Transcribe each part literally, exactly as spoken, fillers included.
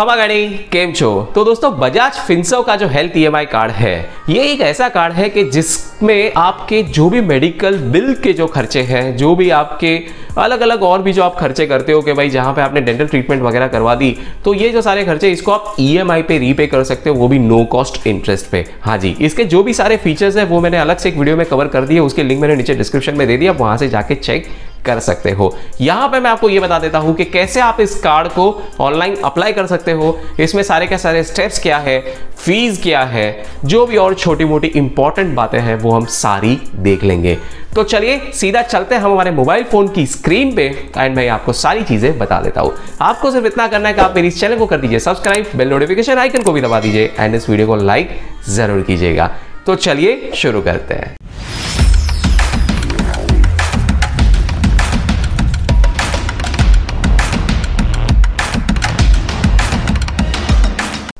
खमा गणी केम छो। तो दोस्तों बजाज फिनसर्व का जो हेल्थ ईएमआई कार्ड है ये एक ऐसा कार्ड है कि जिसमें आपके जो भी मेडिकल बिल के जो खर्चे हैं, जो भी आपके अलग अलग और भी जो आप खर्चे करते हो कि भाई जहाँ पे आपने डेंटल ट्रीटमेंट वगैरह करवा दी, तो ये जो सारे खर्चे इसको आप ईएमआई पे रीपे कर सकते हो, वो भी नो कॉस्ट इंटरेस्ट पे। हाँ जी, इसके जो भी सारे फीचर्स है वो मैंने अलग से एक वीडियो में कवर कर दिए, उसके लिंक मैंने नीचे डिस्क्रिप्शन में दे दिया, वहां से जाके चेक कर सकते हो। यहां पे मैं आपको ये बता देता हूं कि कैसे आप इस कार्ड को ऑनलाइन अप्लाई कर सकते हो, इसमें सारे के सारे स्टेप्स क्या है, फीस क्या है, जो भी और छोटी मोटी इंपॉर्टेंट बातें हैं वो हम सारी देख लेंगे। तो चलिए सीधा चलते हैं हम हमारे मोबाइल फोन की स्क्रीन पे एंड मैं आपको सारी चीजें बता देता हूं। आपको सिर्फ इतना करना है कि आप मेरे इस चैनल को कर दीजिए सब्सक्राइब, बेल नोटिफिकेशन आइकन को भी दबा दीजिए एंड इस वीडियो को लाइक जरूर कीजिएगा। तो चलिए शुरू करते हैं।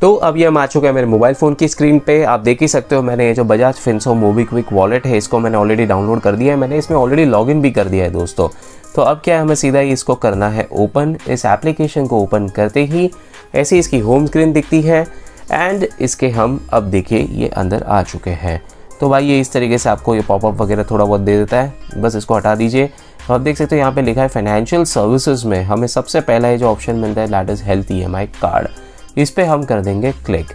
तो अब ये हम आ चुके हैं मेरे मोबाइल फ़ोन की स्क्रीन पे। आप देख ही सकते हो मैंने ये जो बजाज फिनसर्व मोबी क्विक वॉलेट है इसको मैंने ऑलरेडी डाउनलोड कर दिया है, मैंने इसमें ऑलरेडी लॉगिन भी कर दिया है दोस्तों। तो अब क्या है, हमें सीधा ही इसको करना है ओपन। इस एप्लीकेशन को ओपन करते ही ऐसी इसकी होम स्क्रीन दिखती है एंड इसके हम अब देखिए ये अंदर आ चुके हैं। तो भाई ये इस तरीके से आपको ये पॉपअप वगैरह थोड़ा बहुत दे देता है, बस इसको हटा दीजिए। आप देख सकते हो यहाँ पर लिखा है फाइनेंशियल सर्विसेज में हमें सबसे पहला ये जो ऑप्शन मिलता है लेटेस्ट हेल्थ ईएमआई कार्ड, इस पे हम कर देंगे क्लिक।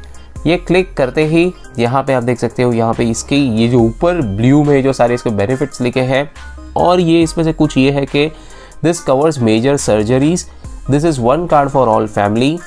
ये क्लिक करते ही यहाँ पे आप देख सकते हो यहाँ पे इसकी ये जो ऊपर ब्लू में जो सारे इसके बेनिफिट्स लिखे हैं और ये इसमें से कुछ ये है कि this covers major surgeries, this is one card for all family,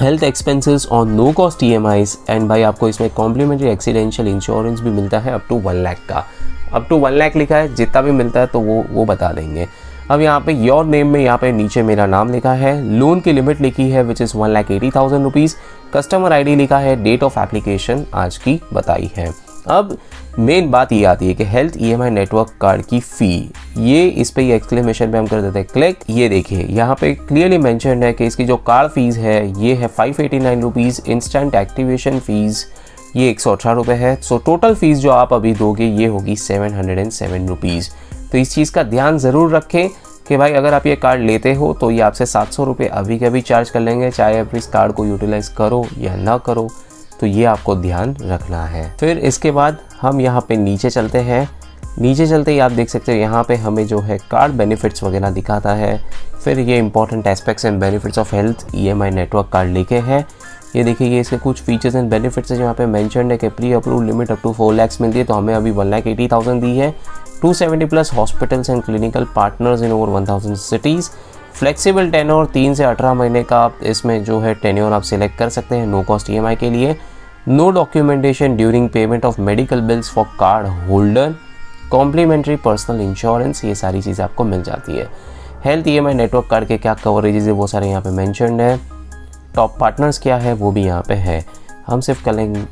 health expenses on no cost E M Is and भाई आपको इसमें कॉम्प्लीमेंट्री एक्सीडेंशियल इंश्योरेंस भी मिलता है अप टू वन लाख का। अप टू वन लाख लिखा है, जितना भी मिलता है तो वो वो बता देंगे। अब यहाँ पे योर नेम में यहाँ पे नीचे मेरा नाम लिखा है, लोन की लिमिट लिखी है which is one lakh eighty thousand rupees, customer ID लिखा है, डेट ऑफ एप्लीकेशन आज की बताई है। अब मेन बात ये आती है कि हेल्थ ईएमआई नेटवर्क कार्ड की फ़ी, ये इस पर एक्सक्लेमेशन पे हम कर देते हैं क्लिक। ये देखिए यहाँ पे क्लियरली मैंशन है कि इसकी जो कार्ड फ़ीस है ये है five eighty nine rupees, instant activation fees ये एक सौ अठारह रुपये है। सो टोटल फ़ीस जो आप अभी दोगे ये होगी seven hundred and seven rupees. तो इस चीज़ का ध्यान ज़रूर रखें कि भाई अगर आप ये कार्ड लेते हो तो ये आपसे सात सौ रुपये अभी के अभी चार्ज कर लेंगे, चाहे आप इस कार्ड को यूटिलाइज़ करो या ना करो, तो ये आपको ध्यान रखना है। फिर इसके बाद हम यहाँ पे नीचे चलते हैं। नीचे चलते ही आप देख सकते हो यहाँ पे हमें जो है कार्ड बेनिफिट्स वगैरह दिखाता है। फिर ये important aspects and benefits of health EMI network card लिखे हैं। ये देखिए ये इसके कुछ फीचर्स एंड बेनिफिट्स हैं। यहाँ पे मेंशन है कि pre approve limit up to four lakhs मिलती है, तो हमें अभी वन लाख एटी थाउजेंड दी है। Two seventy plus hospitals and clinical partners in over one thousand cities. Flexible tenure तीन से अठारह महीने का आप इसमें जो है टेन्योर आप सिलेक्ट कर सकते हैं नो कॉस्ट ईएमआई के लिए। No documentation during payment of medical bills for card holder. Complimentary personal insurance, ये सारी चीज़ें आपको मिल जाती है। हेल्थ ईएमआई नेटवर्क कार्ड के क्या कवरेजेज है वो सारे यहाँ पे मैंशनड है। टॉप पार्टनर्स क्या है वो भी यहाँ पे है, हम सिर्फ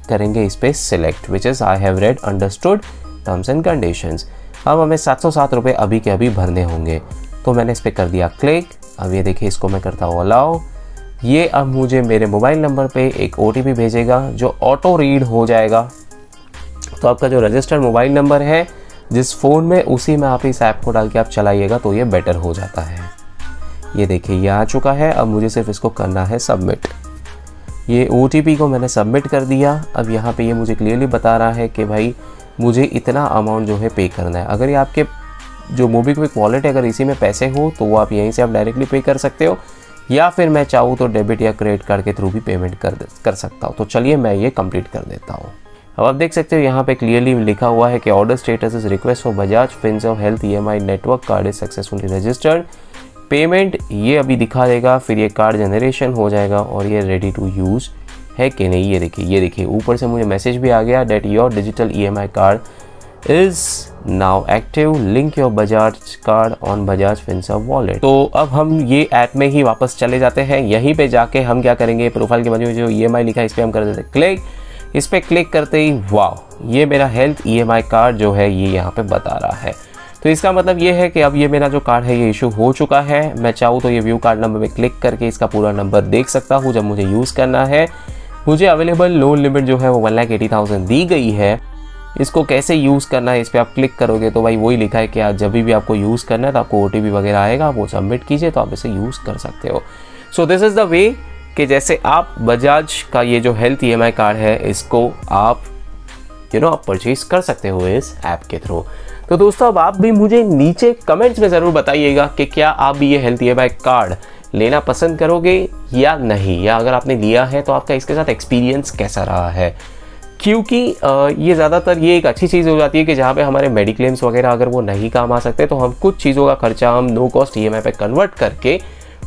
करेंगे इस पर select which is I have read understood terms and conditions. अब हमें सात सौ सात रुपये अभी के अभी भरने होंगे, तो मैंने इस पर कर दिया क्लिक। अब ये देखिए इसको मैं करता हूँ अलाओ। ये अब मुझे मेरे मोबाइल नंबर पे एक ओ टी पी भेजेगा जो ऑटो रीड हो जाएगा। तो आपका जो रजिस्टर्ड मोबाइल नंबर है जिस फ़ोन में, उसी में आप इस ऐप को डाल के आप चलाइएगा तो ये बेटर हो जाता है। ये देखिए ये आ चुका है, अब मुझे सिर्फ इसको करना है सबमिट। ये ओ टी पी को मैंने सबमिट कर दिया। अब यहाँ पर ये मुझे क्लियरली बता रहा है कि भाई मुझे इतना अमाउंट जो है पे करना है। अगर ये आपके जो मोबीक्विक वॉलेट है अगर इसी में पैसे हो तो वो आप यहीं से आप डायरेक्टली पे कर सकते हो, या फिर मैं चाहूँ तो डेबिट या क्रेडिट कार्ड के थ्रू भी पेमेंट कर कर सकता हूँ। तो चलिए मैं ये कंप्लीट कर देता हूँ। अब आप देख सकते हो यहाँ पे क्लियरली लिखा हुआ है कि order status is request for Bajaj Finserv health EMI network card is successfully registered, payment ये अभी दिखा देगा, फिर ये कार्ड जनरेशन हो जाएगा और ये रेडी टू यूज़ है कि नहीं। ये देखिए ये देखिए ऊपर से मुझे मैसेज भी आ गया that your digital EMI card is now active, link your Bajaj card on Bajaj Finserv wallet. तो अब हम ये ऐप में ही वापस चले जाते हैं। यहीं पे जाके हम क्या करेंगे, प्रोफाइल के बाजू में जो ईएमआई लिखा है इस पर हम कर देते हैं क्लिक। इस पर क्लिक करते ही वाह, ये मेरा हेल्थ ईएमआई कार्ड जो है ये यहाँ पर बता रहा है। तो इसका मतलब ये है कि अब ये मेरा जो कार्ड है ये इशू हो चुका है। मैं चाहूँ तो ये व्यू कार्ड नंबर में क्लिक करके इसका पूरा नंबर देख सकता हूँ जब मुझे यूज़ करना है। मुझे अवेलेबल लोन लिमिट जो है वो वन लाख एटी थाउजेंड दी गई है। इसको कैसे यूज़ करना है इस पर आप क्लिक करोगे तो भाई वही लिखा है कि आज जब भी आपको यूज़ करना है तो आपको ओ टी पी वगैरह आएगा, वो सबमिट कीजिए तो आप इसे यूज़ कर सकते हो। So this is the way कि जैसे आप बजाज का ये जो हेल्थ ईएमआई कार्ड है इसको आप यू नो आप परचेज कर सकते हो इस ऐप के थ्रू। तो दोस्तों अब आप भी मुझे नीचे कमेंट्स में ज़रूर बताइएगा कि क्या आप भी ये हेल्थ ईएमआई कार्ड लेना पसंद करोगे या नहीं, या अगर आपने लिया है तो आपका इसके साथ एक्सपीरियंस कैसा रहा है। क्योंकि ये ज़्यादातर ये एक अच्छी चीज़ हो जाती है कि जहाँ पे हमारे मेडिक्लेम्स वगैरह अगर वो नहीं काम आ सकते तो हम कुछ चीज़ों का खर्चा हम नो कॉस्ट ईएमआई पे कन्वर्ट करके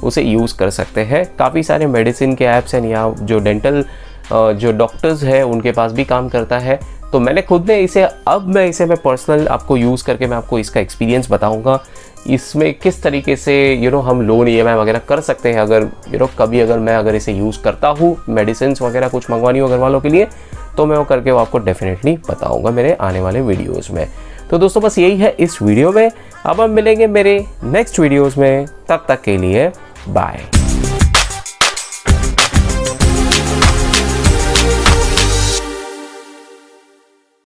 उसे यूज़ कर सकते हैं। काफ़ी सारे मेडिसिन के ऐप्स हैं या जो डेंटल जो डॉक्टर्स हैं उनके पास भी काम करता है। तो मैंने खुद ने इसे अब मैं इसे मैं पर्सनल आपको यूज़ करके मैं आपको इसका एक्सपीरियंस बताऊंगा, इसमें किस तरीके से यू नो हम लोन ईएमआई वगैरह कर सकते हैं। अगर यू नो कभी अगर मैं अगर इसे यूज़ करता हूँ मेडिसिन वगैरह कुछ मंगवानी हो घर वालों के लिए तो मैं वो करके वो आपको डेफिनेटली बताऊंगा मेरे आने वाले वीडियोस में। तो दोस्तों बस यही है इस वीडियो में, अब हम मिलेंगे मेरे नेक्स्ट वीडियोस में, तब तक के लिए बाय।